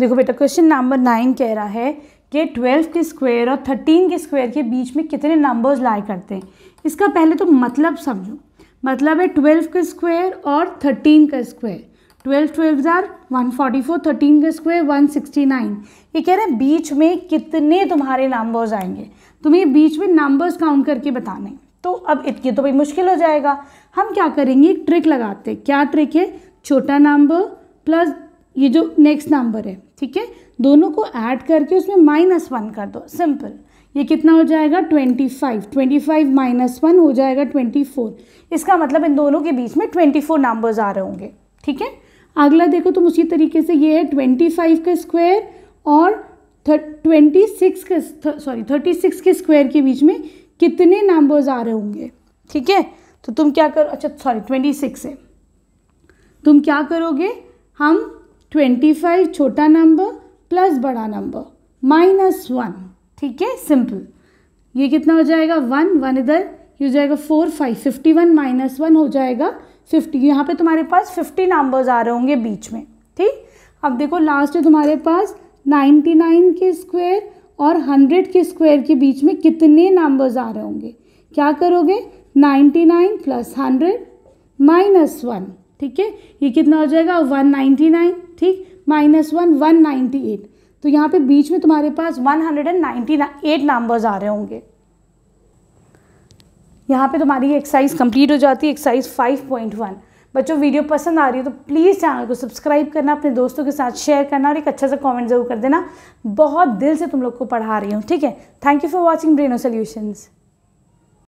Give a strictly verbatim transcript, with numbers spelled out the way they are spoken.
देखो बेटा question number nine कह रहा है कि ट्वेल्व के स्क्वायर और थर्टीन के स्क्वायर के बीच में कितने नंबर्स लाई करते हैं। इसका पहले तो मतलब समझो, मतलब है ट्वेल्व का स्क्वायर और थर्टीन का स्क्वायर, ट्वेल्व ट्वेल्व जार वन फोर्टी फोर, थर्टीन का स्क्वायर वन सिक्सटी नाइन। ये कह रहे हैं बीच में कितने तुम्हारे नंबर्स आएंगे, तुम्हें बीच में नंबर्स काउंट करके बताने। तो अब इतने तो भाई मुश्किल हो जाएगा, हम क्या करेंगे एक ट्रिक लगाते हैं। क्या ट्रिक है? छोटा नंबर प्लस ये जो नेक्स्ट नंबर है, ठीक है, दोनों को ऐड करके उसमें माइनस वन कर दो, सिंपल। ये कितना हो जाएगा twenty five, twenty five minus one हो जाएगा ट्वेंटी फोर। इसका मतलब इन दोनों के बीच में ट्वेंटी फोर नंबर्स आ रहे होंगे, ठीक है। अगला देखो तुम उसी तरीके से, ये है ट्वेंटी फाइव का स्क्वायर और ट्वेंटी सिक्स का सॉरी थर्टी सिक्स के स्क्वायर के बीच में कितने नंबर्स आ रहे होंगे, ठीक है। तो तुम क्या करो, अच्छा सॉरी ट्वेंटी सिक्स है, तुम क्या करोगे, हम ट्वेंटी फाइव छोटा नंबर प्लस बड़ा नंबर माइनस वन, ठीक है, सिंपल। ये कितना हो जाएगा वन, वन इधर ये हो जाएगा four, five, fifty one minus one हो जाएगा फिफ्टी। यहाँ पे तुम्हारे पास फिफ्टी नंबर्स आ रहे होंगे बीच में, ठीक। अब देखो लास्ट है तुम्हारे पास नाइन्टी नाइन के स्क्वायर और हंड्रेड के स्क्वायर के बीच में कितने नंबर्स आ रहे होंगे। क्या करोगे, ninety nine plus hundred minus one, ठीक है, ये कितना हो जाएगा वन नाइन्टी नाइन, ठीक, minus one one ninety eight. तो यहाँ पे बीच में तुम्हारे पास वन नाइन्टी एट नंबर्स आ रहे होंगे। यहाँ पे तुम्हारी एक्सरसाइज कंप्लीट हो जाती है, एक्सरसाइज फाइव पॉइंट वन। बच्चों वीडियो पसंद आ रही है तो प्लीज़ चैनल को सब्सक्राइब करना, अपने दोस्तों के साथ शेयर करना और एक अच्छा सा कॉमेंट जरूर कर देना। बहुत दिल से तुम लोग को पढ़ा रही हूँ, ठीक है। Thank you for watching Braino solutions.